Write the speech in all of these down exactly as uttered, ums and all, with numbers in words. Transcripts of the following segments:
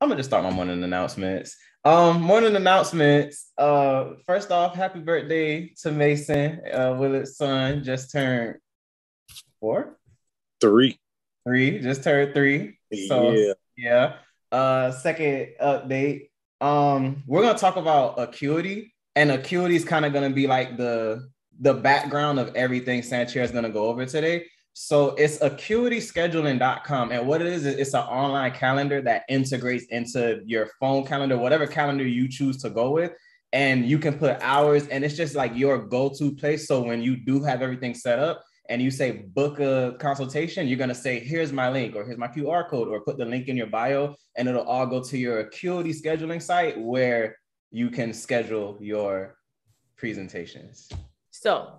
I'm gonna just start my morning announcements. Um, morning announcements. Uh, first off, happy birthday to Mason, uh, Willard's son. Just turned four, three, three. Just turned three. So yeah. yeah. Uh, second update. Um, we're gonna talk about Acuity, and Acuity is kind of gonna be like the the background of everything Sancheir is gonna go over today. So it's acuity scheduling dot com. And what it is, it's an online calendar that integrates into your phone calendar, whatever calendar you choose to go with. And you can put hours, and it's just like your go-to place. So when you do have everything set up and you say book a consultation, you're going to say, here's my link, or here's my Q R code, or put the link in your bio, and it'll all go to your Acuity scheduling site where you can schedule your presentations. So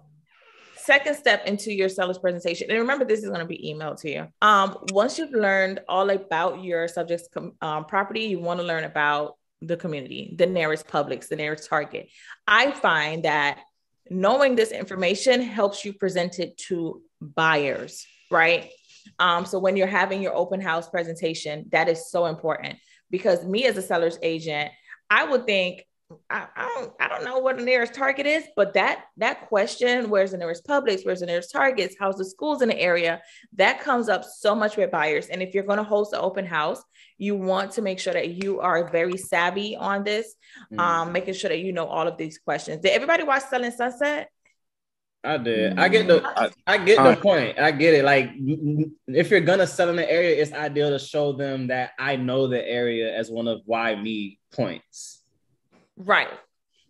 second step into your seller's presentation. And remember, this is going to be emailed to you. Um, once you've learned all about your subject's um, property, you want to learn about the community, the nearest Publix, the nearest Target. I find that knowing this information helps you present it to buyers, right? Um, so when you're having your open house presentation, that is so important, because me as a seller's agent, I would think, I, I don't I don't know what the nearest Target is, but that that question, where's the nearest Publix, where's the nearest Targets, how's the schools in the area, that comes up so much with buyers. And if you're going to host an open house, you want to make sure that you are very savvy on this, mm. um, making sure that you know all of these questions. Did everybody watch Selling Sunset? I did. I get the I, I get the point. I get it. Like, if you're gonna sell in the area, it's ideal to show them that I know the area as one of why me points. Right.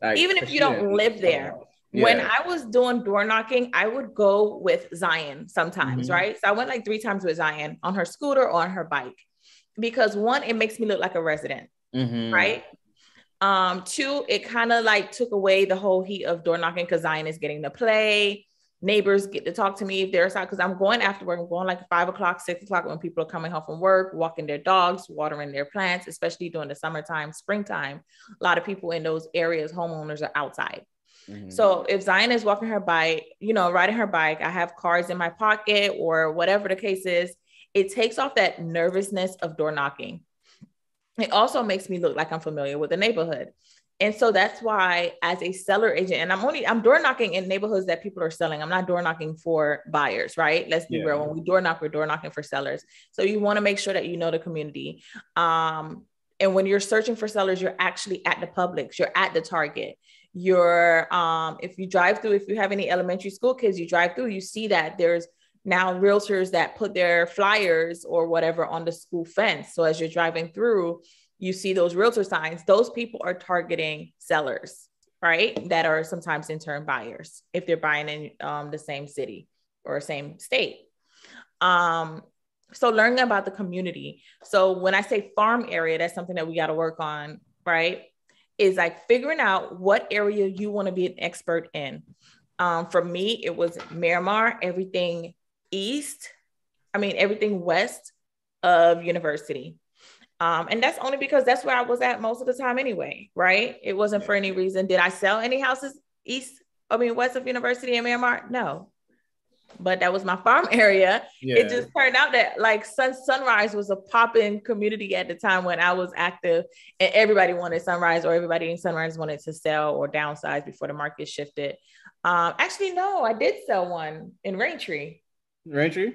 Like, even if you sure. don't live there. Yeah. When I was doing door knocking, I would go with Zion sometimes, mm-hmm. right? So I went like three times with Zion on her scooter or on her bike, because one, it makes me look like a resident, mm-hmm. right? Um, two, it kind of like took away the whole heat of door knocking, because Zion is getting to play. Neighbors get to talk to me if they're outside, because I'm going after work. I'm going like five o'clock, six o'clock when people are coming home from work, walking their dogs, watering their plants, especially during the summertime, springtime. A lot of people in those areas, homeowners, are outside. Mm-hmm. So if Zion is walking her bike, you know, riding her bike, I have cards in my pocket or whatever the case is, it takes off that nervousness of door knocking. It also makes me look like I'm familiar with the neighborhood. And so that's why, as a seller agent, and I'm only, I'm door knocking in neighborhoods that people are selling. I'm not door knocking for buyers, right? Let's be yeah. real. When we door knock, we're door knocking for sellers. So you want to make sure that you know the community. Um, and when you're searching for sellers, you're actually at the Publix, you're at the Target, you're, um, if you drive through, if you have any elementary school kids, you drive through, you see that there's now realtors that put their flyers or whatever on the school fence. So as you're driving through, you see those realtor signs. Those people are targeting sellers, right? That are sometimes in turn buyers, if they're buying in um, the same city or same state. Um, so learning about the community. So when I say farm area, that's something that we got to work on, right? Is like figuring out what area you want to be an expert in. Um, for me, it was Miramar, everything east. I mean, everything west of University. Um, and that's only because that's where I was at most of the time anyway, right? It wasn't for any reason. Did I sell any houses east, I mean, west of University in Miramar? No, but that was my farm area. Yeah. It just turned out that like sun, Sunrise was a popping community at the time when I was active, and everybody wanted Sunrise, or everybody in Sunrise wanted to sell or downsize before the market shifted. Um, actually, no, I did sell one in Rain Tree. Rain Tree?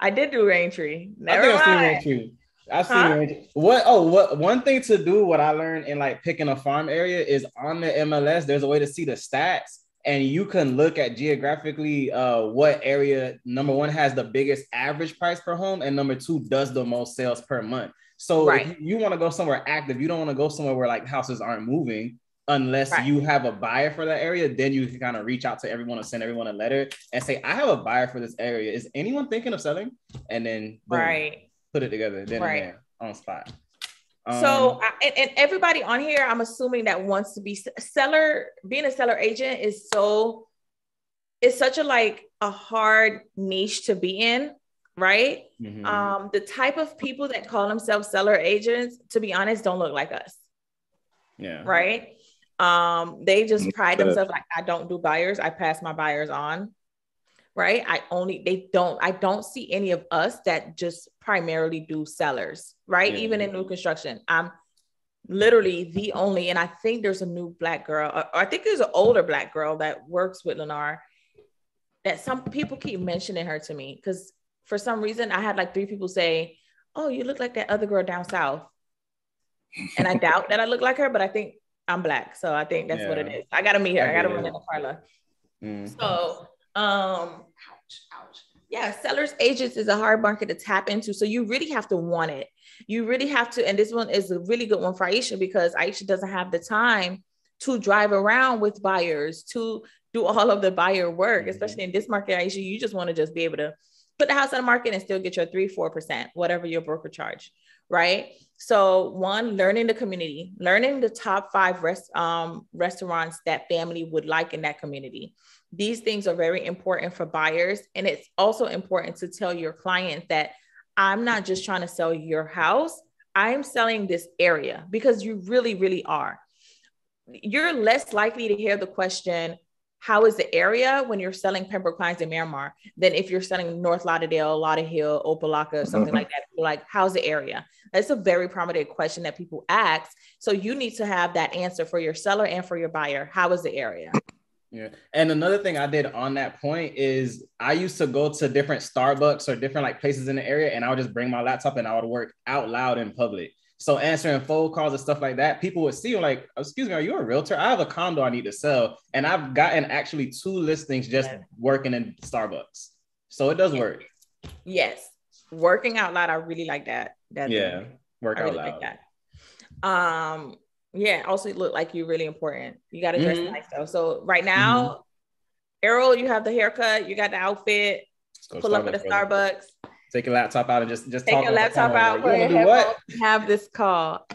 I did do Rain Tree. Never I think mind. I still Rain Tree. I see huh? what oh what one thing to do what I learned in like picking a farm area is on the M L S there's a way to see the stats, and you can look at geographically uh what area number one has the biggest average price per home, and number two does the most sales per month. So right. if you want to go somewhere active, you don't want to go somewhere where like houses aren't moving unless right. you have a buyer for that area. Then you can kind of reach out to everyone or send everyone a letter and say, I have a buyer for this area, is anyone thinking of selling? And then boom. right put it together then right. and there, on spot. Um, so, I, and, and everybody on here, I'm assuming that wants to be seller, being a seller agent is so, it's such a, like a hard niche to be in, right? Mm-hmm. Um, the type of people that call themselves seller agents, to be honest, don't look like us. Yeah. Right. Um, they just pride themselves like, I don't do buyers. I pass my buyers on. right? I only, they don't, I don't see any of us that just primarily do sellers, right? Yeah. Even in new construction, I'm literally the only, and I think there's a new Black girl, or I think there's an older Black girl that works with Lennar that some people keep mentioning her to me. Cause for some reason I had like three people say, oh, you look like that other girl down south. And I doubt that I look like her, but I think I'm Black. So I think that's yeah. what it is. I got to meet her. I got to run into Carla. Mm-hmm. So, um, ouch, ouch. Yeah, sellers agents is a hard market to tap into. So you really have to want it. You really have to. And this one is a really good one for Aisha, because Aisha doesn't have the time to drive around with buyers, to do all of the buyer work, mm-hmm. especially in this market, Aisha. You just want to just be able to put the house on the market and still get your three, four percent, whatever your broker charge, right? So one, learning the community, learning the top five rest, um, restaurants that family would like in that community. These things are very important for buyers. And it's also important to tell your client that I'm not just trying to sell your house. I'm selling this area, because you really, really are. You're less likely to hear the question, how is the area, when you're selling Pembroke Pines and Miramar, than if you're selling North Lauderdale, Lauder Hill, Opelika, something like that. Like, how's the area? That's a very prominent question that people ask. So you need to have that answer for your seller and for your buyer. How is the area? Yeah. And another thing I did on that point is I used to go to different Starbucks or different like places in the area, and I would just bring my laptop and I would work out loud in public. So answering phone calls and stuff like that, people would see you like, excuse me, are you a realtor? I have a condo I need to sell. And I've gotten actually two listings just yeah. working in Starbucks. So it does work. Yes. Working out loud. I really like that. that yeah. Thing. Work I out really loud. Like that. Um, yeah. Also look like you're really important. You got to dress mm-hmm. nice though. So right now, mm-hmm. Errol, you have the haircut, you got the outfit, Let's pull up at the Starbucks. Take your laptop out and just, just Take talk. Take your laptop out. Like, you what? Have this call,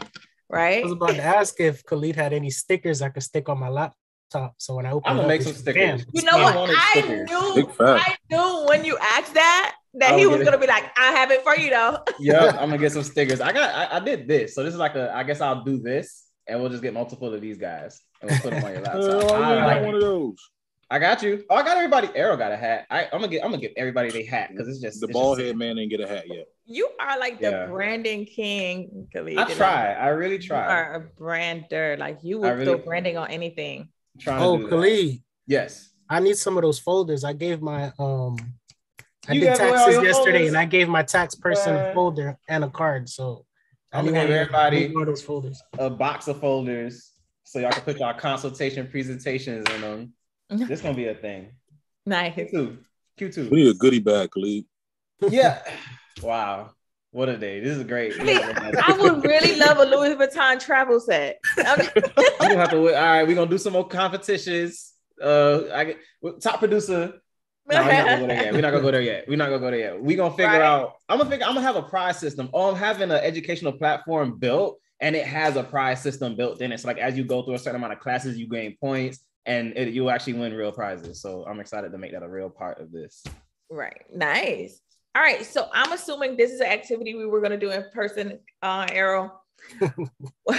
right? I was about to ask if Khalid had any stickers I could stick on my laptop. So when I open I'm going to make some stickers. Damn. You know I what? I stickers. knew I knew when you asked that, that he was going to be like, I have it for you though. Yeah, I'm going to get some stickers. I got, I, I did this. So this is like a, I guess I'll do this and we'll just get multiple of these guys and we'll put them on your laptop. Oh, I, I like one it. of those. I got you. Oh, I got everybody. Errol got a hat. I, I'm gonna get. I'm gonna give everybody their hat because it's just the it's bald just, head man didn't get a hat yet. You are like the yeah. branding king. Khalid. I try. I really try. You are a brander. Like you would really throw branding on anything. Oh, to Khalid. That. Yes. I need some of those folders. I gave my um. I you did taxes yesterday, folders? and I gave my tax person uh, a folder and a card. So I'm gonna give everybody those folders. A box of folders so y'all can put y'all consultation presentations in them. This gonna be a thing. Nice. Q two. Q two. We need a goodie bag, Khalid. Yeah. Wow. What a day. This is great. Hey, I would really love a Louis Vuitton travel set. Okay. I'm gonna have to wait. All right, we're gonna do some more competitions. Uh, I top producer. No, we're not gonna go there yet. We're not gonna go there yet. We're not gonna go there yet. We're gonna figure right. out. I'm gonna figure. I'm gonna have a prize system. Oh, I'm having an educational platform built, and it has a prize system built in it. So like, as you go through a certain amount of classes, you gain points. And it, you'll actually win real prizes. So I'm excited to make that a real part of this. Right. Nice. All right. So I'm assuming this is an activity we were going to do in person, uh, Errol. All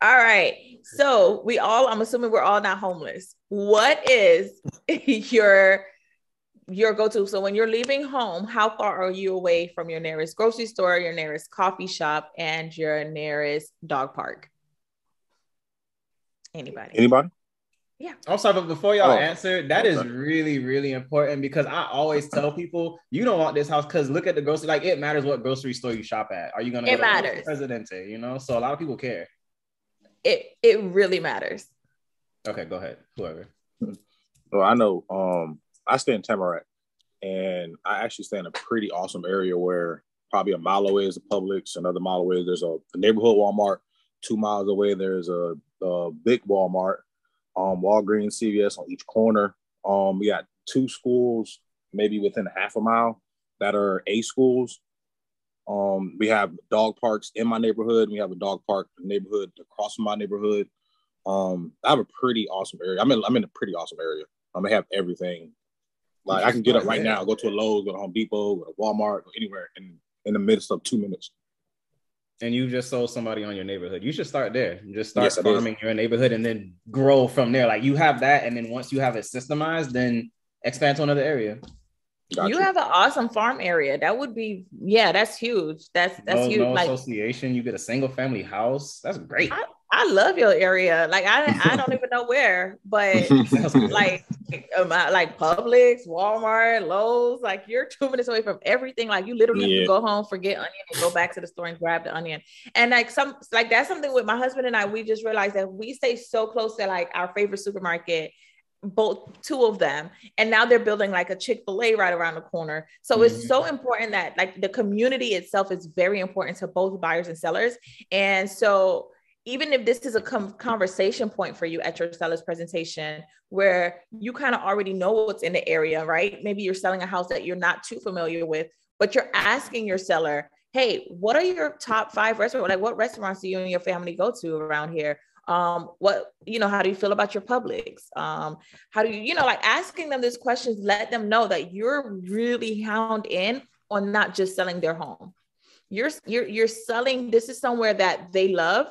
right. So we all, I'm assuming we're all not homeless. What is your, your go-to? So when you're leaving home, how far are you away from your nearest grocery store, your nearest coffee shop, and your nearest dog park? Anybody? Anybody? Yeah. I'm sorry, but before y'all oh. answer, that is really, really important because I always tell people, you don't want this house because look at the grocery. Like, it matters what grocery store you shop at. Are you gonna? It go matters. To Presidente, you know. So a lot of people care. It it really matters. Okay, go ahead. Whoever. Well, I know. Um, I stay in Tamarac, and I actually stay in a pretty awesome area where probably a mile away is a Publix, another mile away there's a, a neighborhood Walmart. Two miles away, there's a, a big Walmart, um, Walgreens, C V S on each corner. Um, we got two schools, maybe within a half a mile, that are A schools. Um, we have dog parks in my neighborhood. We have a dog park neighborhood across from my neighborhood. Um, I have a pretty awesome area. I'm in, I'm in a pretty awesome area. I'm gonna have everything. Like I can get up right now, go to a Lowe's, go to Home Depot, go to Walmart, go anywhere in, in the midst of two minutes. And you just sold somebody on your neighborhood. You should start there. You just start yes, farming your neighborhood and then grow from there. Like you have that. And then once you have it systemized, then expand to another area. Gotcha. You have an awesome farm area. That would be, yeah, that's huge. That's that's no, huge. No like, association. You get a single family house. That's great. I, I love your area. Like I, I don't even know where, but like, like Publix, Walmart, Lowe's. Like you're two minutes away from everything. Like you literally yeah. have to go home, forget onion, and go back to the store and grab the onion. And like some, like that's something with my husband and I. We just realized that we stay so close to like our favorite supermarket. Both two of them, and now they're building like a Chick-fil-A right around the corner. So mm-hmm. it's so important that like the community itself is very important to both buyers and sellers. And so even if this is a com- conversation point for you at your seller's presentation, where you kind of already know what's in the area, right? Maybe you're selling a house that you're not too familiar with, but you're asking your seller, hey, what are your top five restaurants? Like what restaurants do you and your family go to around here? Um, what, you know, how do you feel about your Publix? Um, how do you, you know, like asking them these questions, let them know that you're really hound in on not just selling their home. You're, you're, you're selling, this is somewhere that they love.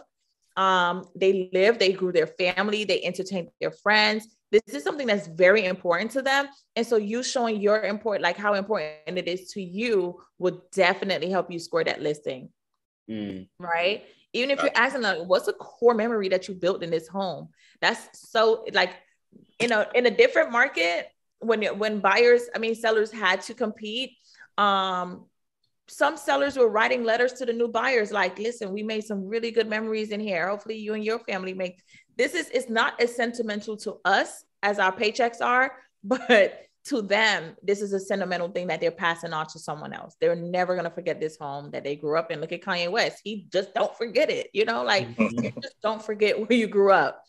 Um, they live, they grew their family, they entertain their friends. This is something that's very important to them. And so you showing your import, like how important it is to you will definitely help you score that listing. Mm. Right. Even if you're asking them, what's a core memory that you built in this home? That's so like, you know, in a different market, when, when buyers, I mean, sellers had to compete. Um, some sellers were writing letters to the new buyers. Like, listen, we made some really good memories in here. Hopefully you and your family make, this is, it's not as sentimental to us as our paychecks are, but to them, this is a sentimental thing that they're passing on to someone else. They're never going to forget this home that they grew up in. Look at Kanye West. He just don't forget it. You know, like you just don't forget where you grew up.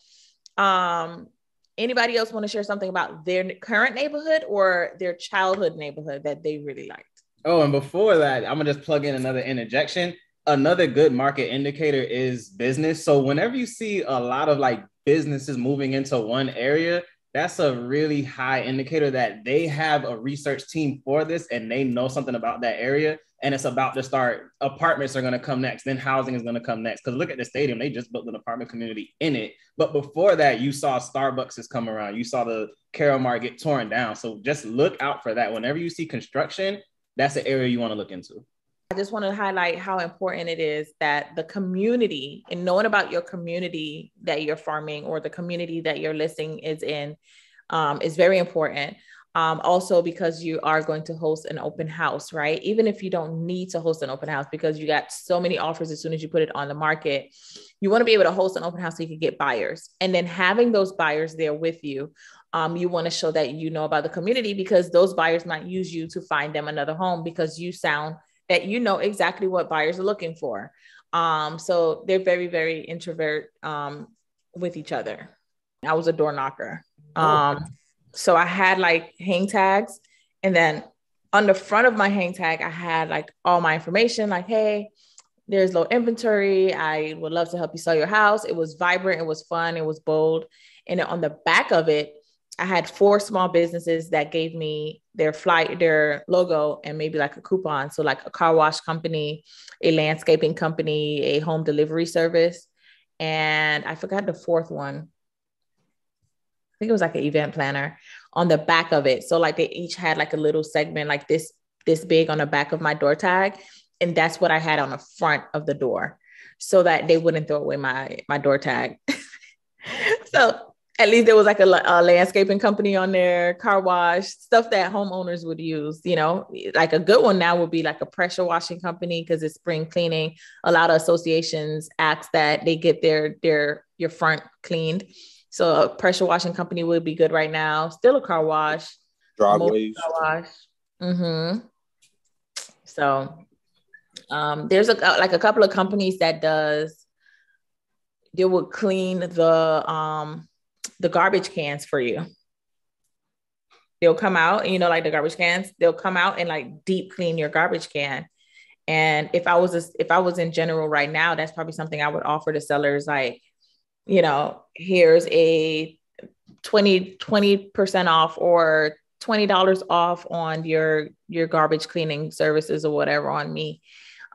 Um, anybody else want to share something about their current neighborhood or their childhood neighborhood that they really liked? Oh, and before that, I'm going to just plug in another interjection. Another good market indicator is business. So whenever you see a lot of like businesses moving into one area, that's a really high indicator that they have a research team for this and they know something about that area. And it's about to start. Apartments are going to come next. Then housing is going to come next. Because look at the stadium. They just built an apartment community in it. But before that, you saw Starbucks has come around. You saw the Carol Mart get torn down. So just look out for that. Whenever you see construction, that's the area you want to look into. I just want to highlight how important it is that the community and knowing about your community that you're farming or the community that your listing is in um, is very important. Um, also, because you are going to host an open house, right? Even if you don't need to host an open house because you got so many offers as soon as you put it on the market, you want to be able to host an open house so you can get buyers. And then having those buyers there with you, um, you want to show that you know about the community because those buyers might use you to find them another home because you sound that you know exactly what buyers are looking for. Um, so they're very, very introvert um, with each other. I was a door knocker. Um, so I had like hang tags. And then on the front of my hang tag, I had like all my information like, hey, there's low inventory. I would love to help you sell your house. It was vibrant. It was fun. It was bold. And then on the back of it, I had four small businesses that gave me their fly, their logo, and maybe like a coupon. So like a car wash company, a landscaping company, a home delivery service. And I forgot the fourth one. I think it was like an event planner on the back of it. So like they each had like a little segment, like this, this big on the back of my door tag. And that's what I had on the front of the door so that they wouldn't throw away my, my door tag. So at least there was like a, a landscaping company on there, car wash, stuff that homeowners would use, you know, like a good one now would be like a pressure washing company because it's spring cleaning. A lot of associations ask that they get their, their, your front cleaned. So a pressure washing company would be good right now. Still a car wash. Driveways. Car wash. Mm-hmm. So um, there's a, like a couple of companies that does, they will clean the, um, the garbage cans for you. They'll come out, you know, like the garbage cans, they'll come out and like deep clean your garbage can. And if I was, a, if I was in general right now, that's probably something I would offer to sellers. Like, you know, here's a twenty percent off or twenty dollars off on your, your garbage cleaning services or whatever on me.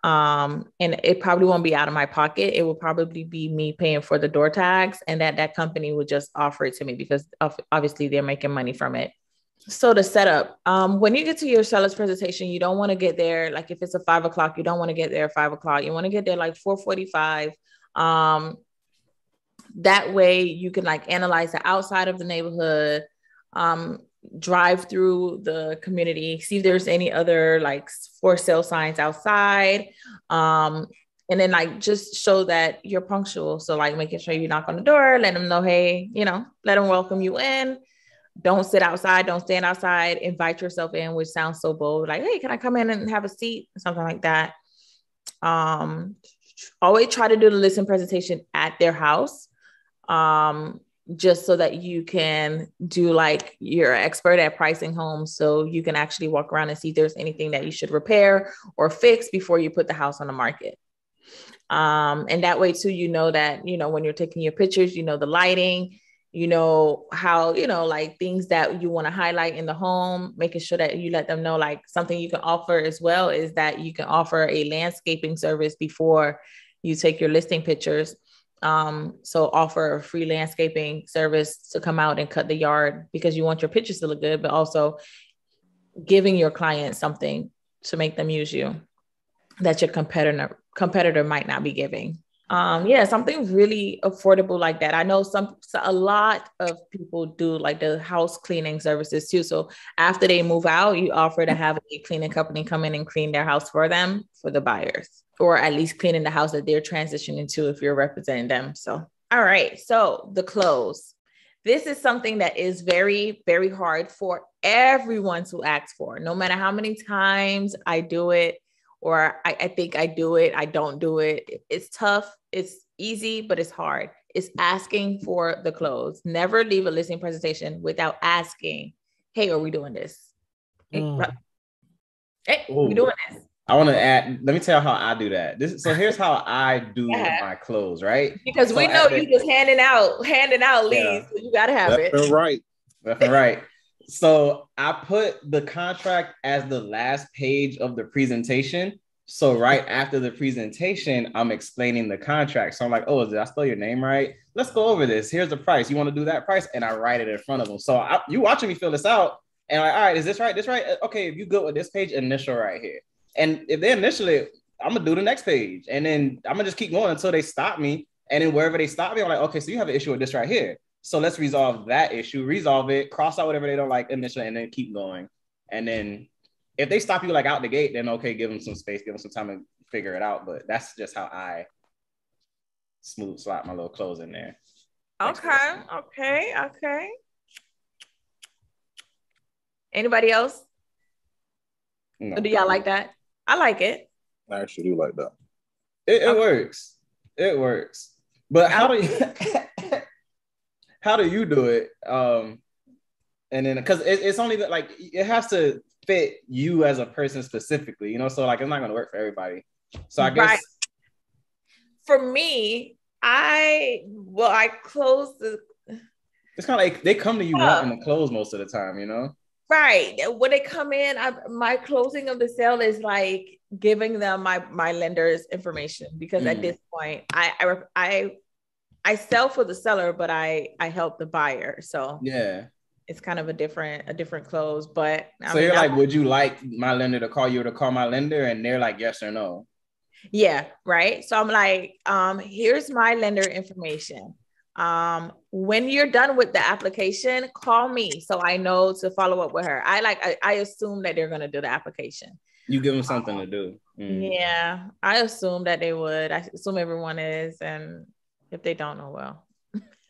Um, and it probably won't be out of my pocket. It will probably be me paying for the door tags and that, that company would just offer it to me because obviously they're making money from it. So the setup, um, when you get to your seller's presentation, you don't want to get there. Like if it's a five o'clock, you don't want to get there at five o'clock. You want to get there like four forty-five. Um, that way you can like analyze the outside of the neighborhood, um, drive through the community, see if there's any other like for sale signs outside. Um, and then like, just show that you're punctual. So like making sure you knock on the door, let them know, hey, you know, let them welcome you in. Don't sit outside. Don't stand outside. Invite yourself in, which sounds so bold. Like, hey, can I come in and have a seat? Something like that. Um, always try to do the listing presentation at their house. Um, just so that you can do like you're an expert at pricing homes. So you can actually walk around and see if there's anything that you should repair or fix before you put the house on the market. Um, and that way too, you know that, you know, when you're taking your pictures, you know, the lighting, you know, how, you know, like things that you want to highlight in the home, making sure that you let them know, like something you can offer as well is that you can offer a landscaping service before you take your listing pictures. Um, so offer a free landscaping service to come out and cut the yard because you want your pictures to look good, but also giving your client something to make them use you that your competitor competitor might not be giving. Um, yeah, something really affordable like that. I know some, a lot of people do like the house cleaning services too. So after they move out, you offer to have a cleaning company come in and clean their house for them, for the buyers, or at least cleaning the house that they're transitioning to if you're representing them. So, all right. So the close, this is something that is very, very hard for everyone to ask for. No matter how many times I do it, or I, I think I do it, I don't do it. It's tough. It's easy, but it's hard. It's asking for the close. Never leave a listing presentation without asking, hey, are we doing this? Hey, mm. hey we doing this? I want to add, let me tell you how I do that. This, so here's how I do yeah. my close, right? Because so we know you just handing out, handing out leads. Yeah. So you got to have Left it. Right. Left and right. So I put the contract as the last page of the presentation. So right after the presentation, I'm explaining the contract. So I'm like, oh, did I spell your name right? Let's go over this. Here's the price. You want to do that price? And I write it in front of them. So I, you watching me fill this out. And I'm like, all right, is this right? This right? Okay, if you go with this page, initial right here. And if they initial it, I'm going to do the next page. And then I'm going to just keep going until they stop me. And then wherever they stop me, I'm like, okay, so you have an issue with this right here. So let's resolve that issue, resolve it, cross out whatever they don't like initially, and then keep going. And then if they stop you like out the gate, then okay, give them some space, give them some time to figure it out. But that's just how I smooth slot my little clothes in there. Okay, okay, okay. Anybody else? No. Or do y'all like that? I like it. I actually do like that. It, it okay. works. It works. But how do you... How do you do it? Um, and then, because it, it's only like it has to fit you as a person specifically, you know. So like, it's not going to work for everybody. So I guess right. for me, I well, I close the. It's kind of like they come to you yeah. wanting to close most of the time, you know. Right when they come in, I, my closing of the sale is like giving them my my lender's information because mm. at this point, I I. I I sell for the seller, but I, I help the buyer. So yeah, it's kind of a different, a different close, but I so mean, you're like, would you like my lender to call you or to call my lender? And they're like, yes or no. Yeah. Right. So I'm like, um, here's my lender information. Um, when you're done with the application, call me. So I know to follow up with her. I like, I, I assume that they're going to do the application. You give them something um, to do. Mm. Yeah. I assume that they would. I assume everyone is. And if they don't know well.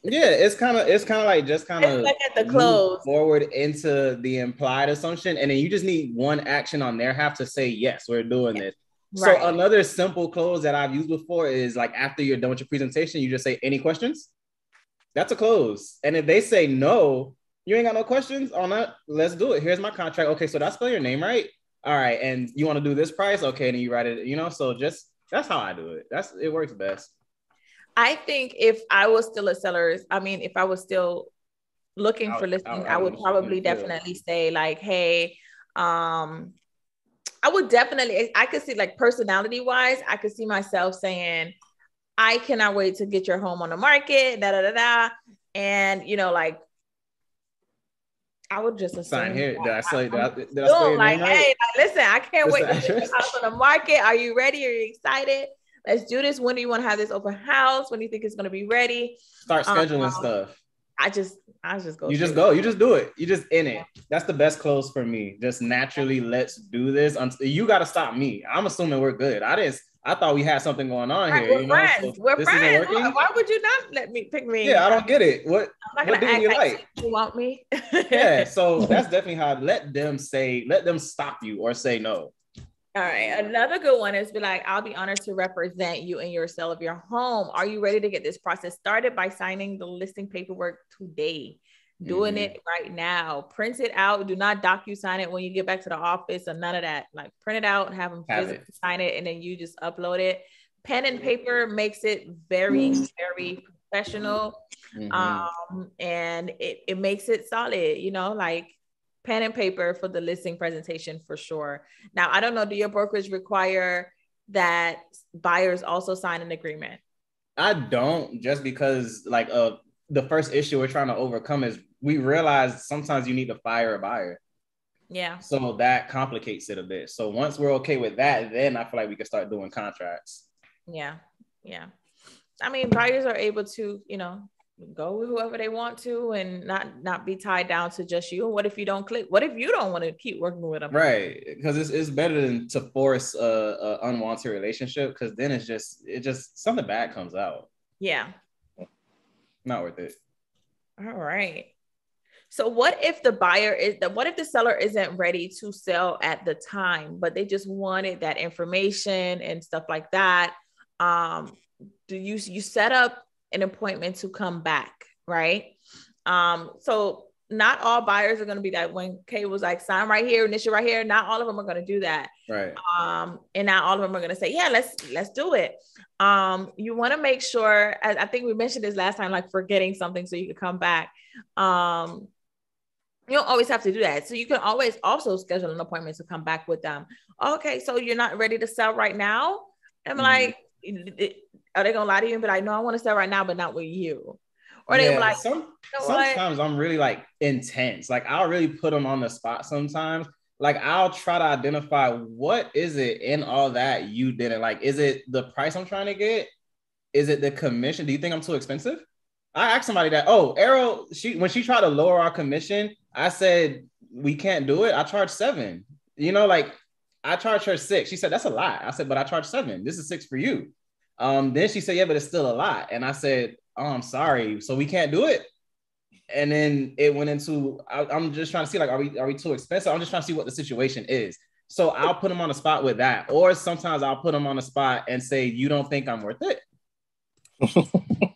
Yeah, it's kind of it's kind of like just kind of like at the close forward into the implied assumption. And then you just need one action on their half to say, yes, we're doing this. Right. So another simple close that I've used before is like after you're done with your presentation, you just say, any questions? That's a close. And if they say no, you ain't got no questions on that. Let's do it. Here's my contract. Okay, so that's spell your name, right? All right. And you want to do this price? Okay, then you write it, you know, so just that's how I do it. That's it works best. I think if I was still a seller, I mean, if I was still looking for listing, I would probably definitely say like, hey, um, I would definitely, I could see like personality wise, I could see myself saying, I cannot wait to get your home on the market, da da da da. And, you know, like, I would just assume. Sign here. Did I say that? Did I, did I say like, right? Hey, like, listen, I can't wait to get this house on the market. Are you ready? Are you excited? Let's do this. When do you want to have this open house? When do you think it's going to be ready? Start scheduling um, stuff. I just, I just go. You just go. It. You just do it. You just in it. That's the best close for me. Just naturally, let's do this. I'm, you got to stop me. I'm assuming we're good. I didn't. I thought we had something going on right, here. We're you know? friends. So we're friends. Why, why would you not let me pick me? Yeah, I don't get it. What? What do you like? You want me? Yeah. So that's definitely how. Let them say. Let them stop you or say no. All right. Another good one is be like, I'll be honored to represent you in your sale of your home. Are you ready to get this process started by signing the listing paperwork today? Doing mm-hmm. it right now. Print it out. Do not docu-sign it when you get back to the office or none of that. Like print it out, have them have physically it. sign it, and then you just upload it. Pen and paper makes it very, very professional. Mm-hmm. Um, and it, it makes it solid, you know, like pen and paper for the listing presentation for sure. Now, I don't know, do your brokers require that buyers also sign an agreement? I don't, just because like uh, the first issue we're trying to overcome is we realize sometimes you need to fire a buyer. Yeah. So that complicates it a bit. So once we're okay with that, then I feel like we can start doing contracts. Yeah. Yeah. I mean, buyers are able to, you know, go with whoever they want to and not not be tied down to just you. What if you don't click? What if you don't want to keep working with them? Right, because it's, it's better than to force a, a unwanted relationship, because then it's just it just something bad comes out. Yeah, not worth it. All right, so what if the buyer is the what if the seller isn't ready to sell at the time, but they just wanted that information and stuff like that? Um do you you set up an appointment to come back, right? Um, so not all buyers are going to be that. When Kay was like, sign right here, initial right here, not all of them are going to do that. Right. Um, and not all of them are going to say, yeah, let's, let's do it. Um, you want to make sure, as I think we mentioned this last time, like forgetting something so you can come back. Um, you don't always have to do that. So you can always also schedule an appointment to come back with them. Okay, so you're not ready to sell right now? I'm mm-hmm. like, it, are they gonna lie to you and be like, no, I want to sell right now, but not with you? Or yeah, they like, some, you know sometimes what? I'm really like intense. Like I'll really put them on the spot sometimes. Like I'll try to identify what is it in all that you didn't like. Is it the price I'm trying to get? Is it the commission? Do you think I'm too expensive? I asked somebody that, oh, Errol, she when she tried to lower our commission, I said, we can't do it. I charge seven. You know, like I charged her six. She said, that's a lot. I said, but I charge seven. This is six for you. Um, then she said, yeah, but it's still a lot. And I said, oh, I'm sorry. So we can't do it. And then it went into, I, I'm just trying to see like, are we, are we too expensive? I'm just trying to see what the situation is. So I'll put them on the spot with that. Or sometimes I'll put them on the spot and say, you don't think I'm worth it?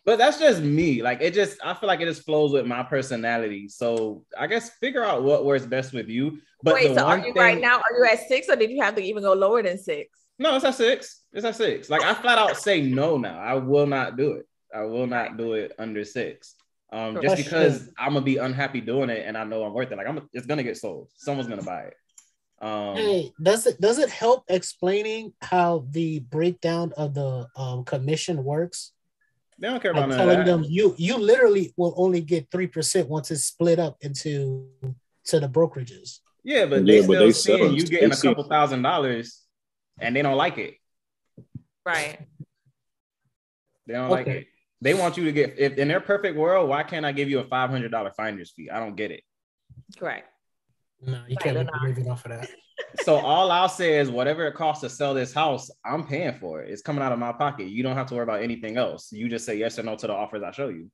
But that's just me. Like it just, I feel like it just flows with my personality. So I guess figure out what works best with you. But wait, so are you thing- right now, are you at six or did you have to even go lower than six? No, it's at six. It's at six. Like I flat out say no now. I will not do it. I will not do it under six. Um, just because I'm gonna be unhappy doing it, and I know I'm worth it. Like I'm, it's gonna get sold. Someone's gonna buy it. Um, hey, does it does it help explaining how the breakdown of the um, commission works? They don't care about like telling that. them you you literally will only get three percent once it's split up into to the brokerages. Yeah, but they yeah, still but they seeing you getting they a couple thousand dollars. And they don't like it. Right. They don't okay. like it. They want you to get, if in their perfect world, why can't I give you a five hundred dollars finder's fee? I don't get it. Correct. No, you right, can't do anything off of that. So all I'll say is whatever it costs to sell this house, I'm paying for it. It's coming out of my pocket. You don't have to worry about anything else. You just say yes or no to the offers I show you.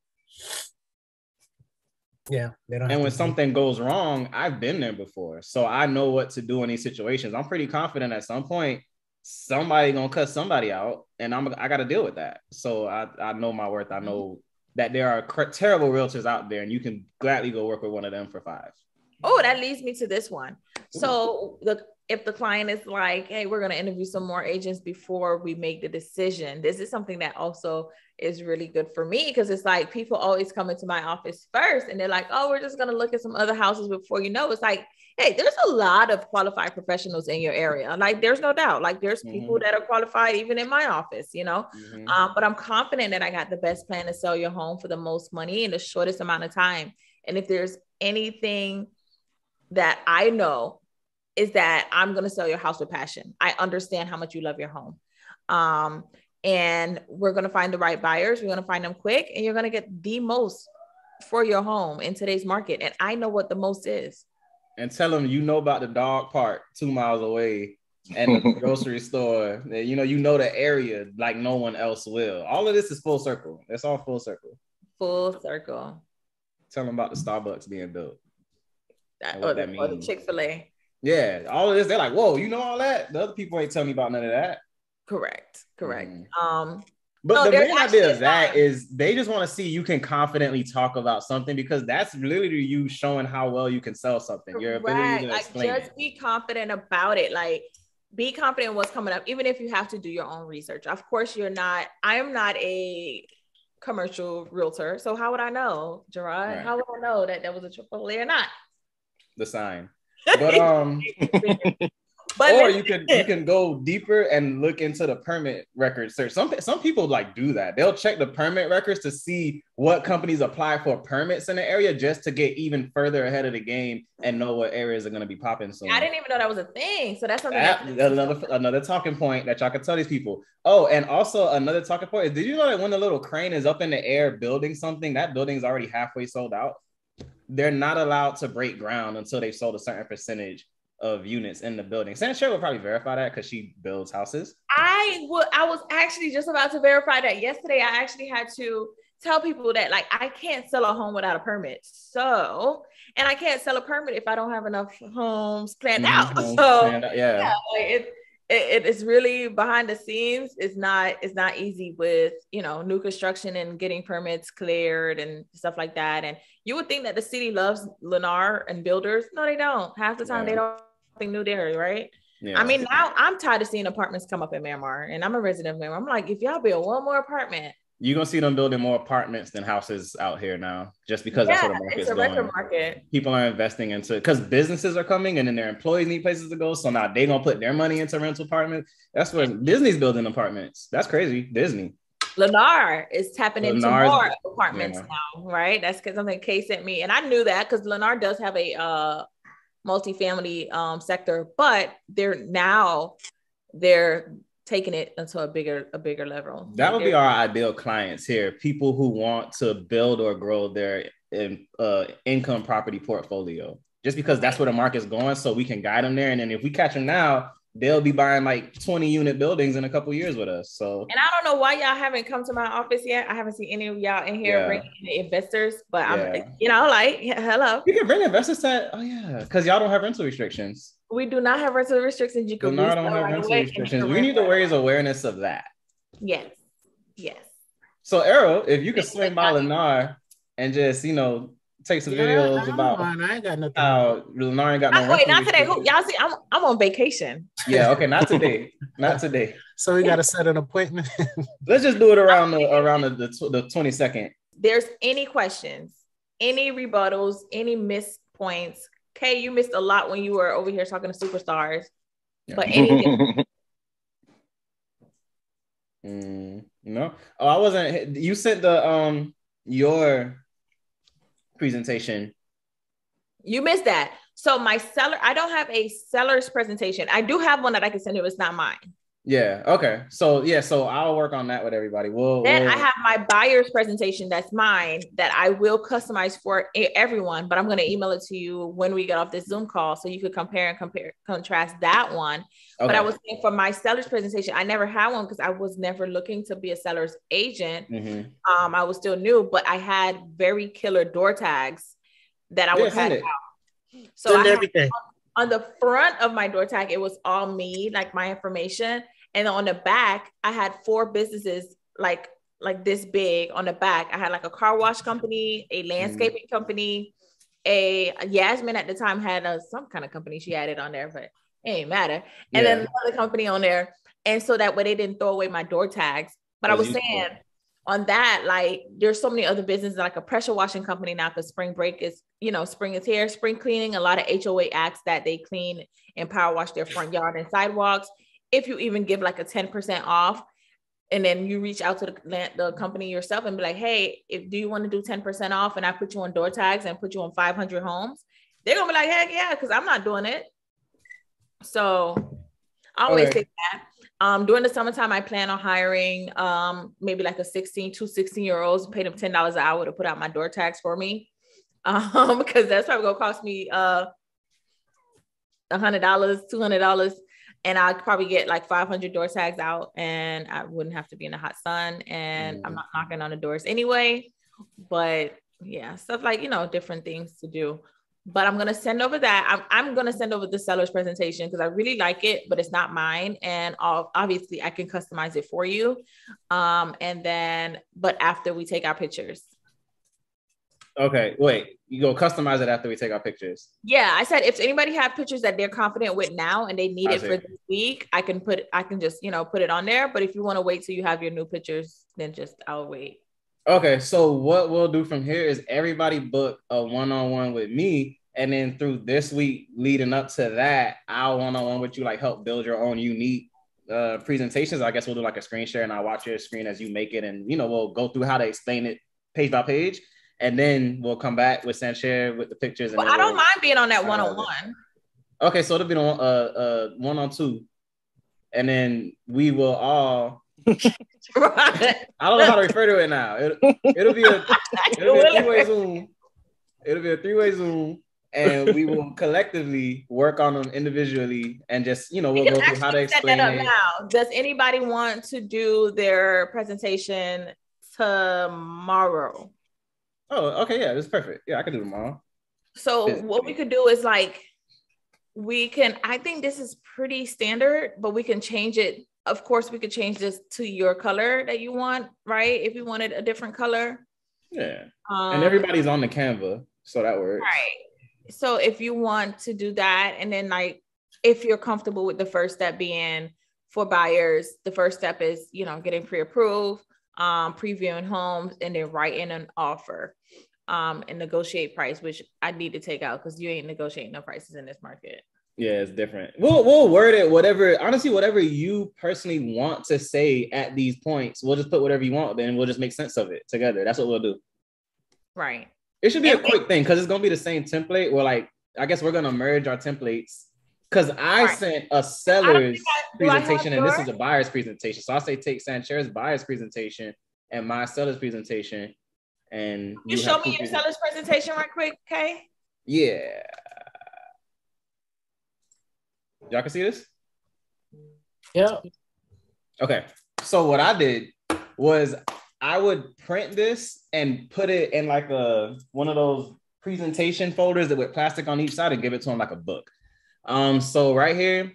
Yeah. They don't and when something goes wrong, I've been there before. So I know what to do in these situations. I'm pretty confident at some point, somebody gonna cut somebody out and I'm, I gotta deal with that. So I, I know my worth. I know that there are cr- terrible realtors out there and you can gladly go work with one of them for five. Oh, that leads me to this one. So the, if the client is like, hey, we're gonna interview some more agents before we make the decision. This is something that also is really good for me because it's like people always come into my office first and they're like, oh, we're just going to look at some other houses before you know. It's like, hey, there's a lot of qualified professionals in your area. Like, there's no doubt. Like, there's mm-hmm. people that are qualified even in my office, you know, mm-hmm. um, but I'm confident that I got the best plan to sell your home for the most money in the shortest amount of time. And if there's anything that I know is that I'm going to sell your house with passion. I understand how much you love your home. Um, and we're going to find the right buyers. We're going to find them quick, and you're going to get the most for your home in today's market. And I know what the most is. And tell them, you know, about the dog park two miles away and the grocery store. You know, you know, the area like no one else will. All of this is full circle. It's all full circle. Full circle. Tell them about the Starbucks being built. That, or, the, or the Chick-fil-A. Yeah, all of this. They're like, whoa, you know all that? The other people ain't telling me about none of that. Correct, correct. Mm. Um, but no, the main idea of that is they just want to see you can confidently talk about something, because that's literally you showing how well you can sell something. Correct. Your ability to explain. Like, just be confident about it. Like, be confident in what's coming up, even if you have to do your own research. Of course, you're not. I'm not a commercial realtor, so how would I know, Gerard? Right. How would I know that there was a Chick-fil-A or not? The sign. But um. But or you can you can go deeper and look into the permit records search. Some some people like do that. They'll check the permit records to see what companies apply for permits in the area, just to get even further ahead of the game and know what areas are going to be popping soon. I didn't even know that was a thing. So that's something that, that another another talking point that y'all can tell these people. Oh, and also another talking point is, did you know that when the little crane is up in the air building something, that building's already halfway sold out? They're not allowed to break ground until they've sold a certain percentage of units in the building. Sancheir will probably verify that because she builds houses. I will. I was actually just about to verify that yesterday. I actually had to tell people that, like, I can't sell a home without a permit. So, and I can't sell a permit if I don't have enough homes planned mm-hmm. out. So planned out, yeah, yeah like it, it, it's really behind the scenes. It's not, it's not easy with, you know, new construction and getting permits cleared and stuff like that. And you would think that the city loves Lennar and builders. No, they don't. Half the time yeah. they don't. New dairy, right? Yeah. I mean, now I'm tired of seeing apartments come up in Miramar, and I'm a resident of Miramar. I'm like, if y'all build one more apartment, you're gonna see them building more apartments than houses out here now, just because yeah, that's what the market's it's a going. Rental market. People are investing into it because businesses are coming, and then their employees need places to go. So now they're gonna put their money into rental apartments. That's where Disney's building apartments. That's crazy. Disney. Lennar is tapping Lennar's, into more apartments yeah. now, right? That's because something Kay sent me, and I knew that because Lennar does have a uh multifamily um, sector, but they're now they're taking it into a bigger a bigger level. That would be our ideal clients here: people who want to build or grow their in, uh, income property portfolio. Just because that's where the market's going, so we can guide them there. And then if we catch them now, they'll be buying like twenty unit buildings in a couple years with us. So, and I don't know why y'all haven't come to my office yet. I haven't seen any of y'all in here yeah. bringing investors, but I'm, yeah. you know, like, hello. You can bring investors to, oh yeah, because y'all don't have rental restrictions. We do not have rental restrictions. You can. No, don't have rental restrictions. We need to raise awareness of that. Yes, yes. So Errol, if you could swing by Lennar and just, you know, take some yeah, videos I about mind. I ain't got nothing. How Lennar ain't got no. Wait, not today. Who, y'all see, I'm I'm on vacation. Yeah, okay, not today. Not today. So we gotta set an appointment. Let's just do it around the around the the twenty-second. There's any questions, any rebuttals, any missed points. Kay, you missed a lot when you were over here talking to superstars, yeah. but anything. mm, no, oh, I wasn't. You sent the um your. presentation. You missed that. So my seller, I don't have a seller's presentation. I do have one that I can send you. It's not mine. Yeah. Okay. So yeah. So I'll work on that with everybody. We'll, then we'll... I have my buyer's presentation. That's mine that I will customize for everyone, but I'm going to email it to you when we get off this Zoom call. So you could compare and compare, contrast that one. Okay. But I was saying for my seller's presentation, I never had one because I was never looking to be a seller's agent. Mm-hmm. Um, I was still new, but I had very killer door tags that I would cut out. So I everything. Had, on the front of my door tag, it was all me, like my information. And on the back, I had four businesses like like this big on the back. I had like a car wash company, a landscaping mm-hmm. company, a Yasmin at the time had a, some kind of company she added on there, but it ain't matter. And yeah. then another company on there. And so that way they didn't throw away my door tags. But I was useful. saying on that, like there's so many other businesses, like a pressure washing company now because spring break is, you know, spring is here, spring cleaning, a lot of H O A acts that they clean and power wash their front yard and sidewalks. If you even give like a ten percent off and then you reach out to the, the company yourself and be like, hey, if do you want to do ten percent off and I put you on door tags and put you on five hundred homes, they're gonna be like, heck yeah, because I'm not doing it. So I always right. say that. Um, during the summertime, I plan on hiring um, maybe like a sixteen, two sixteen-year-olds, pay them ten dollars an hour to put out my door tags for me, um, because that's probably gonna cost me uh, one hundred dollars, two hundred dollars, and I'd probably get like five hundred door tags out, and I wouldn't have to be in the hot sun, and mm. I'm not knocking on the doors anyway, but yeah, stuff like, you know, different things to do. But I'm going to send over that. I'm, I'm going to send over the seller's presentation because I really like it, but it's not mine. And I'll, obviously I can customize it for you. Um, and then, but after we take our pictures. Okay, wait, you go customize it after we take our pictures. Yeah, I said, if anybody have pictures that they're confident with now and they need it for this week, I can put, I can just, you know, put it on there. But if you want to wait till you have your new pictures, then just I'll wait. Okay, so what we'll do from here is everybody book a one-on-one with me, and then through this week leading up to that, I'll one-on-one with you, like help build your own unique uh, presentations. I guess we'll do like a screen share, and I'll watch your screen as you make it, and you know we'll go through how to explain it page by page, and then we'll come back with Sancheir with the pictures. And well, I don't we'll, mind being on that one-on-one. Okay, so it'll be on uh uh one-on-two, and then we will all. I don't know how to refer to it now. It, it'll be a it'll be a three-way zoom it'll be a three-way zoom, and we will collectively work on them individually, and just, you know, we'll go through how to explain that up it now. Does anybody want to do their presentation tomorrow? Oh, okay, yeah, that's perfect. Yeah, I can do tomorrow. So it's, what we could do is like we can I think this is pretty standard, but we can change it. Of course, we could change this to your color that you want, right? If you wanted a different color. Yeah. Um, and everybody's on the Canva, so that works. Right. So if you want to do that, and then like, if you're comfortable with the first step being for buyers, the first step is, you know, getting pre-approved, um, previewing homes, and then writing an offer um, and negotiate price, which I need to take out because you ain't negotiating no prices in this market. Yeah, it's different. We'll we'll word it whatever, honestly, whatever you personally want to say at these points. We'll just put whatever you want, then we'll just make sense of it together. That's what we'll do. Right. It should be and a quick it, thing because it's gonna be the same template. Well, like I guess we're gonna merge our templates because I right. sent a seller's I, presentation and this is a buyer's presentation. So I say take Sancheir's buyer's presentation and my seller's presentation. And you, you show me your seller's presentation right quick, Kay? Yeah. Y'all can see this? Yeah. Okay. So what I did was I would print this and put it in like a one of those presentation folders that with plastic on each side and give it to them like a book. Um, so right here,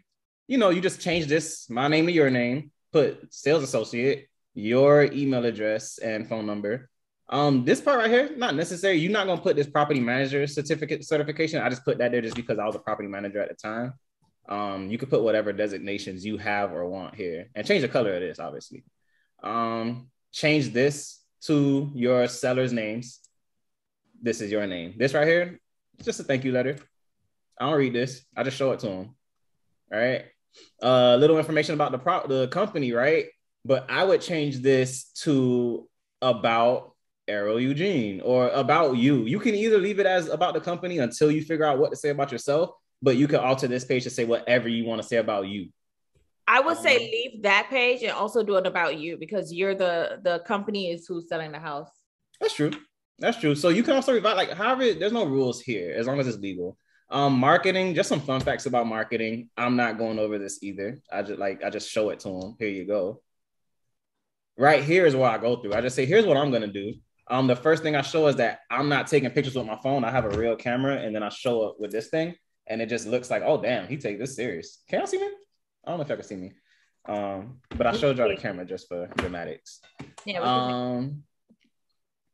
you know, you just change this, my name and your name, put sales associate, your email address and phone number. Um, this part right here, not necessary. You're not going to put this property manager certificate certification. I just put that there just because I was a property manager at the time. Um, you could put whatever designations you have or want here and change the color of this, obviously. Um, change this to your seller's names. This is your name. This right here, just a thank you letter. I don't read this. I just show it to them. All right. Uh, little information about the pro- the company, right? But I would change this to about Errol Eugene or about you. You can either leave it as about the company until you figure out what to say about yourself, but you can alter this page to say whatever you want to say about you. I would say leave that page and also do it about you because you're the, the company is who's selling the house. That's true. That's true. So you can also revise, like however, there's no rules here as long as it's legal. Um, marketing, just some fun facts about marketing. I'm not going over this either. I just like, I just show it to them. Here you go. Right here is what I go through. I just say, here's what I'm going to do. Um, the first thing I show is that I'm not taking pictures with my phone. I have a real camera and then I show up with this thing. And it just looks like, oh, damn, he take this serious. Can y'all see me? I don't know if y'all can see me. Um, but I showed y'all the camera just for dramatics. Yeah, um,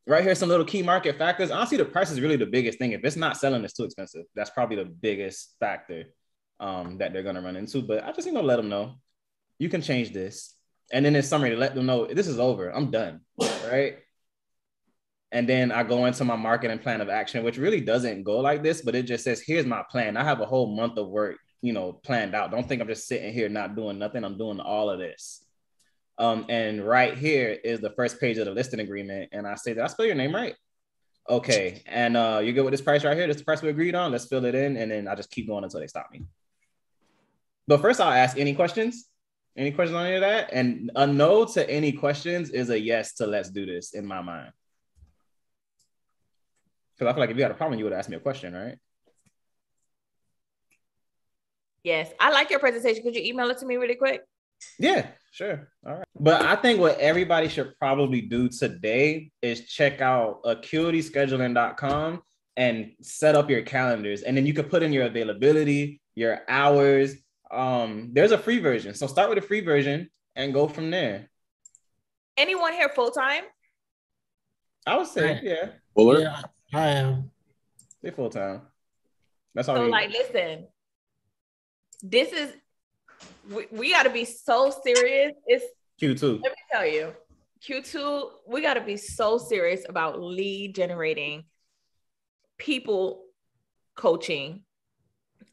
right here's some little key market factors. Honestly, the price is really the biggest thing. If it's not selling, it's too expensive. That's probably the biggest factor um, that they're going to run into. But I just, you know, let them know. You can change this. And then in summary, let them know, this is over. I'm done, right? And then I go into my marketing plan of action, which really doesn't go like this, but it just says, here's my plan. I have a whole month of work, you know, planned out. Don't think I'm just sitting here not doing nothing. I'm doing all of this. Um, and right here is the first page of the listing agreement. And I say, did I spell your name right? okay, and uh, you're good with this price right here? This is the price we agreed on. Let's fill it in. And then I just keep going until they stop me. But first, I'll ask any questions. Any questions on any of that? And a no to any questions is a yes to let's do this in my mind. Because I feel like if you had a problem, you would ask me a question, right? Yes. I like your presentation. Could you email it to me really quick? Yeah, sure. All right. But I think what everybody should probably do today is check out acuity scheduling dot com and set up your calendars. And then you can put in your availability, your hours. Um, there's a free version. So start with a free version and go from there. Anyone here full-time? I would say, Hi. yeah. Willard? Yeah, I am. They're full-time. That's all. So like, listen, this is, we, we got to be so serious. It's Q two. Let me tell you, Q two, we got to be so serious about lead generating, people coaching,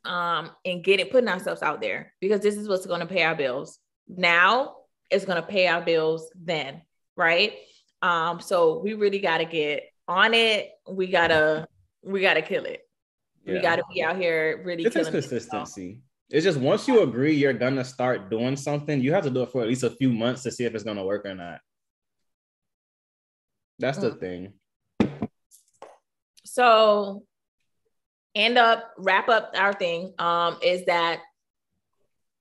um, and getting, putting ourselves out there, because this is what's going to pay our bills now. It's going to pay our bills then. Right. Um, so we really got to get on it. We got to, we got to kill it. Yeah. We got to be out here really. It's just consistency. It It's just once you agree you're gonna start doing something, you have to do it for at least a few months to see if it's gonna work or not. That's the thing. So end up, wrap up our thing um, is that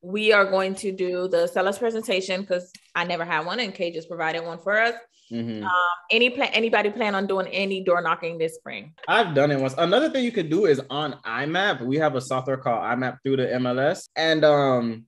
we are going to do the seller's presentation because I never had one and Kay just provided one for us. Mm-hmm. Um, any plan? Anybody plan on doing any door knocking this spring? I've done it once. Another thing you could do is on I MAP. We have a software called I MAP through the M L S, and um,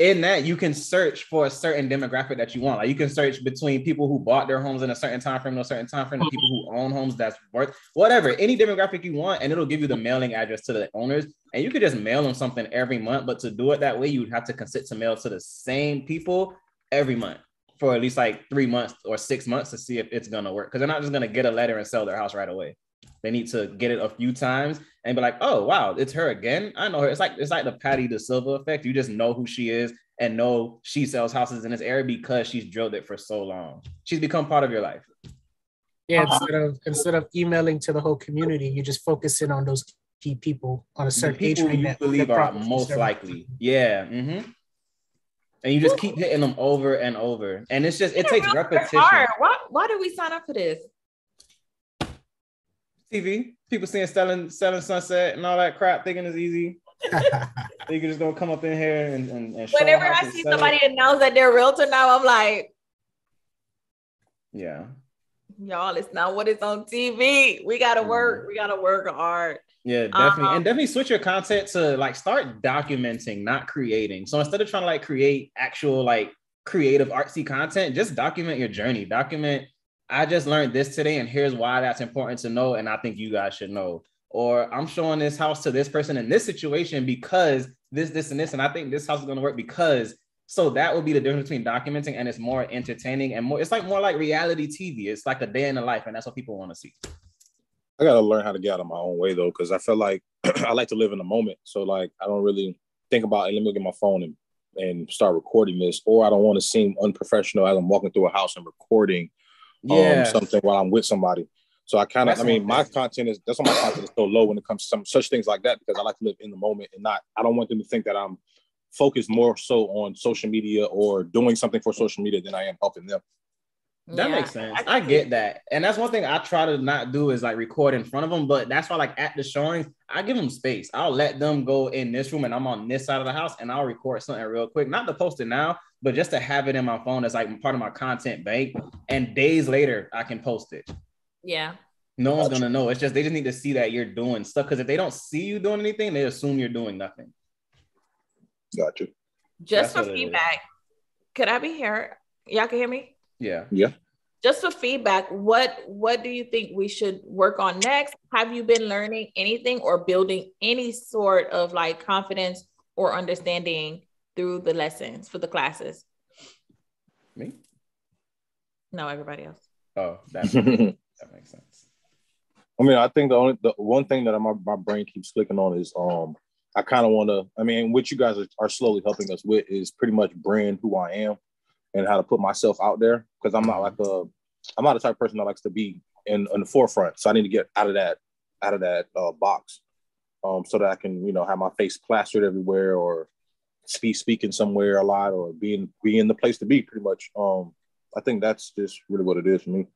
in that you can search for a certain demographic that you want. Like you can search between people who bought their homes in a certain time frame, no certain time frame, and people who own homes that's worth whatever. Any demographic you want, and it'll give you the mailing address to the owners, and you could just mail them something every month. But to do it that way, you'd have to consent to mail to the same people every month for at least like three months or six months to see if it's going to work. Cause they're not just going to get a letter and sell their house right away. They need to get it a few times and be like, oh, wow, it's her again. I know her. It's like, it's like the Patty DaSilva effect. You just know who she is and know she sells houses in this area because she's drilled it for so long. She's become part of your life. Yeah. Instead of, instead of emailing to the whole community, you just focus in on those key people on a certain age range you believe are most likely. Yeah. Mm-hmm. And you just keep hitting them over and over. And it's just, it takes repetition. Why, why did we sign up for this? T V, people seeing selling, selling Sunset and all that crap, thinking it's easy. You can just go come up in here and, and, and whenever I see somebody it. announce that they're a realtor now, I'm like, yeah. Y'all, it's not what it's on T V. We got to work. Mm-hmm. We got to work hard. Yeah, definitely. Uh-huh. And definitely switch your content to like start documenting, not creating. So instead of trying to like create actual like creative artsy content, just document your journey. Document, I just learned this today and here's why that's important to know and I think you guys should know. Or I'm showing this house to this person in this situation because this, this, and this. And I think this house is going to work because. So that would be the difference between documenting and it's more entertaining and more, it's like more like reality T V. It's like a day in the life and that's what people want to see. I got to learn how to get out of my own way, though, because I feel like I like to live in the moment. So, like, I don't really think about, hey, let me look at my phone and, and start recording this. Or I don't want to seem unprofessional as I'm walking through a house and recording um, yeah. something while I'm with somebody. So I kind of, I mean, my content is, that's why my content is so low when it comes to some such things like that, because I like to live in the moment and not, I don't want them to think that I'm focused more so on social media or doing something for social media than I am helping them. That yeah, makes sense. I, I get that. And that's one thing I try to not do is like record in front of them. But that's why like at the showings, I give them space. I'll let them go in this room and I'm on this side of the house and I'll record something real quick. Not to post it now, but just to have it in my phone as like part of my content bank. And days later, I can post it. Yeah. No one's going to know. It's just, they just need to see that you're doing stuff. Because if they don't see you doing anything, they assume you're doing nothing. Gotcha. Just that's for feedback. Could I be here? Y'all can hear me? Yeah. Yeah. Just for feedback, what what do you think we should work on next? Have you been learning anything or building any sort of like confidence or understanding through the lessons for the classes? Me? No, everybody else. Oh, that makes, that makes sense. I mean, I think the only the one thing that my, my brain keeps clicking on is um I kind of want to, I mean, what you guys are, are slowly helping us with is pretty much brand who I am. And how to put myself out there, because I'm not like a, I'm not the type of person that likes to be in, in the forefront. So I need to get out of that, out of that uh, box, um, so that I can, you know, have my face plastered everywhere, or be speaking somewhere a lot, or being be in the place to be pretty much. Um, I think that's just really what it is for me.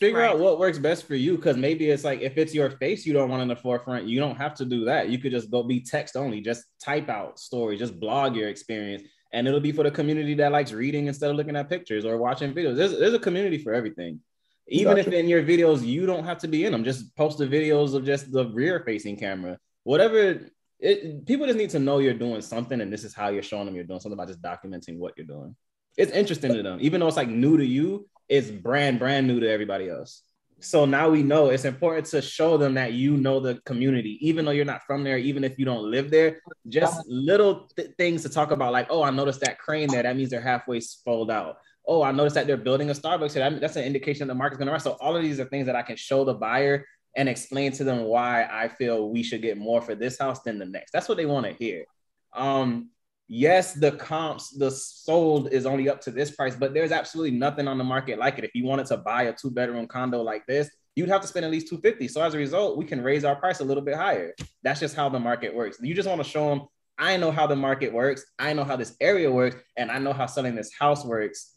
Figure right. out what works best for you, because maybe it's like, if it's your face you don't want in the forefront, you don't have to do that. You could just go be text only, just type out stories, just blog your experience, and it'll be for the community that likes reading instead of looking at pictures or watching videos. There's, there's a community for everything. Even gotcha. If in your videos you don't have to be in them, just post the videos of just the rear facing camera, whatever. It, people just need to know you're doing something, and this is how you're showing them you're doing something by just documenting what you're doing. It's interesting to them, even though it's like new to you. It's brand, brand new to everybody else. So now we know it's important to show them that you know the community, even though you're not from there, even if you don't live there. Just little th- things to talk about, like, oh, I noticed that crane there. That means they're halfway fold out. Oh, I noticed that they're building a Starbucks here. That's an indication that the market's going to rise. So all of these are things that I can show the buyer and explain to them why I feel we should get more for this house than the next. That's what they want to hear. Um, Yes, the comps, the sold is only up to this price, but there's absolutely nothing on the market like it. If you wanted to buy a two bedroom condo like this, you'd have to spend at least two hundred fifty dollars. So as a result, we can raise our price a little bit higher. That's just how the market works. You just want to show them, I know how the market works. I know how this area works. And I know how selling this house works.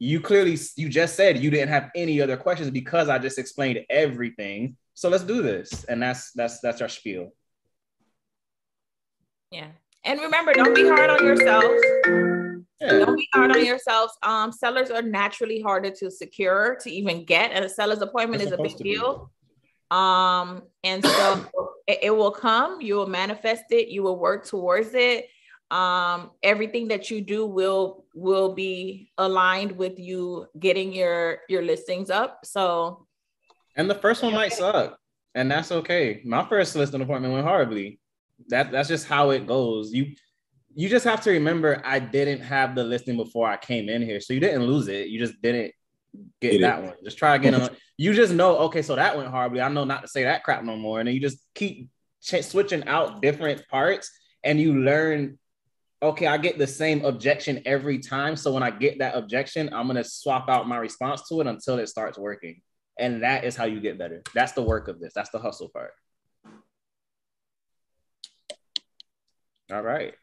You clearly, you just said you didn't have any other questions because I just explained everything. So let's do this. And that's, that's, that's our spiel. Yeah. And remember, don't be hard on yourselves. Yeah. Don't be hard on yourselves. Um, sellers are naturally harder to secure, to even get. And a seller's appointment it's is a big deal. Um, and so it, it will come. You will manifest it. You will work towards it. Um, everything that you do will will be aligned with you getting your, your listings up. So, and the first one might suck. And that's okay. My first listing appointment went horribly. That that's just how it goes. You you just have to remember, I didn't have the listing before I came in here, so you didn't lose it. You just didn't get it that is. One. Just try again. On, you just know, okay, so that went horribly. I know not to say that crap no more. And then you just keep ch- switching out different parts, and you learn. Okay, I get the same objection every time. So when I get that objection, I'm gonna swap out my response to it until it starts working. And that is how you get better. That's the work of this. That's the hustle part. All right.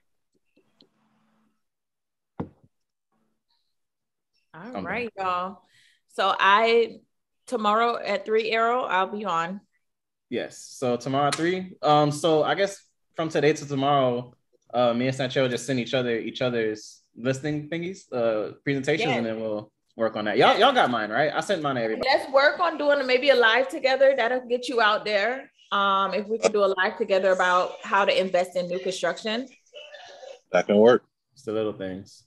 All right, y'all. So I, tomorrow at three, Errol, I'll be on. Yes. So tomorrow at three. Um, so I guess from today to tomorrow, uh, me and Sancheir just send each other each other's listing thingies, uh, presentations, yes. And then we'll work on that. Y'all, y'all got mine, right? I sent mine to everybody. Let's work on doing maybe a live together. That'll get you out there. Um, if we could do a live together about how to invest in new construction, that can work. It's the little things.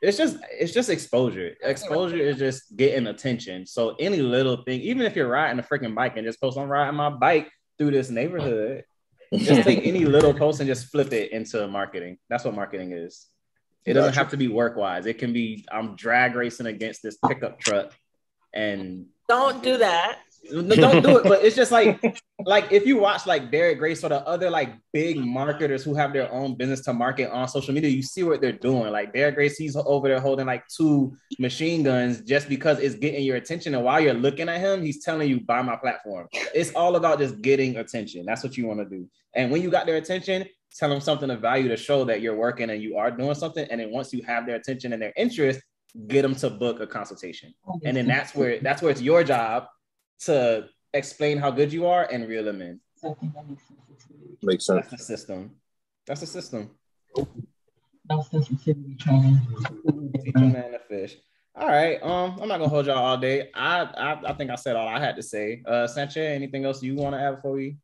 It's just, it's just exposure. Exposure is just getting attention. So any little thing, even if you're riding a freaking bike and just post, I'm riding my bike through this neighborhood. Just take any little post and just flip it into marketing. That's what marketing is. It doesn't have to be work-wise. It can be, I'm drag racing against this pickup truck, and don't do that. No, don't do it. But it's just like, like if you watch like Barrett Grace or the other like big marketers who have their own business to market on social media, you see what they're doing. Like Barrett Grace, he's over there holding like two machine guns just because it's getting your attention. And while you're looking at him, he's telling you, buy my platform. It's all about just getting attention. That's what you want to do. And when you got their attention, tell them something of value to show that you're working and you are doing something. And then once you have their attention and their interest, get them to book a consultation. And then that's where that's where it's your job to explain how good you are and reel them in. Makes sense. That's the system. That's the system. No sensitivity training. Teach a man to fish. All right. Um, I'm not gonna hold y'all all day. I I, I think I said all I had to say. Uh, Sancheir, anything else you want to add before we?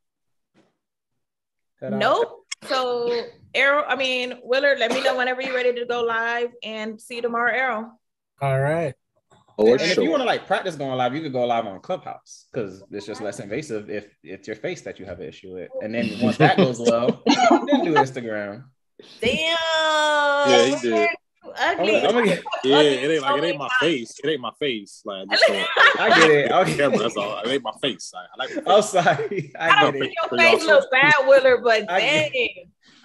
Nope. Out? So Errol, I mean Willard, let me know whenever you're ready to go live, and see you tomorrow, Errol. All right. Oh, and sure. If you want to like practice going live, you could go live on Clubhouse, because it's just less invasive if it's your face that you have an issue with. And then once that goes well, then do Instagram. Damn. Yeah, he did. Ugly. I'm, I'm gonna get, yeah, ugly. It ain't like it ain't my face. It ain't my face. Like I get it. Okay. Camera, that's all. It ain't my face. I, I like. Face. Oh, sorry. I, I don't get think it. Your face looks bad, Willard, but I dang.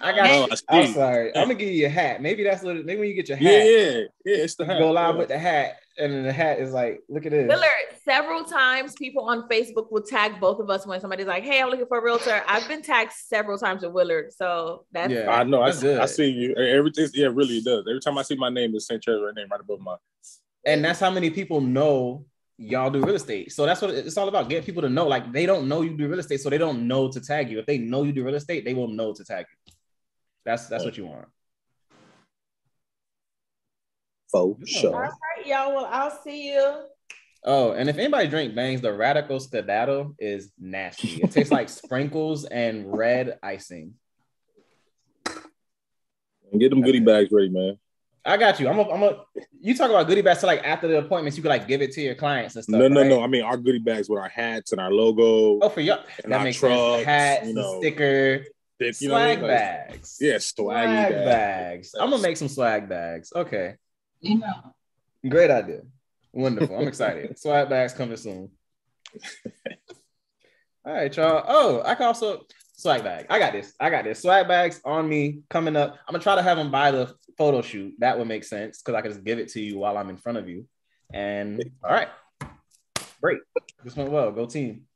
I got oh, you. I'm sorry. I'm gonna give you a hat. Maybe that's what. Maybe when you get your hat. Yeah, yeah, yeah. It's the hat. Go live yeah. with the hat. And then the hat is like, look at this. Willard, several times people on Facebook will tag both of us when somebody's like, hey, I'm looking for a realtor. I've been tagged several times with Willard. So that's yeah, I know. I see, I see you. Everything. Yeah, it really does. Every time I see my name, it's Sancheir right name right above mine. And that's how many people know y'all do real estate. So that's what it's all about. Get people to know. Like, they don't know you do real estate, so they don't know to tag you. If they know you do real estate, they will know to tag you. That's that's what you want. For sure. All right, y'all. Well, I'll see you. Oh, and if anybody drink Bangs, the Radical Skedaddle is nasty. It tastes like sprinkles and red icing. And get them goodie bags ready, man. I got you. I'm a, I'm a, you talk about goodie bags, so like after the appointments, you could like give it to your clients and stuff. No, no, right? no. I mean, our goodie bags with our hats and our logo. Oh, for y'all. And that our makes trucks, sense. Hats, you know, sticker. Thick, you swag know, bags. Like, yeah, swag bags. bags. I'm going to make some swag bags. Okay. You know. Great idea. Wonderful. I'm excited. Swag bags coming soon. All right, y'all. Oh, I can also... Swag bag. I got this. I got this. Swag bags on me coming up. I'm gonna try to have them by the photo shoot. That would make sense because I can just give it to you while I'm in front of you. And all right, great. This went well. Go team.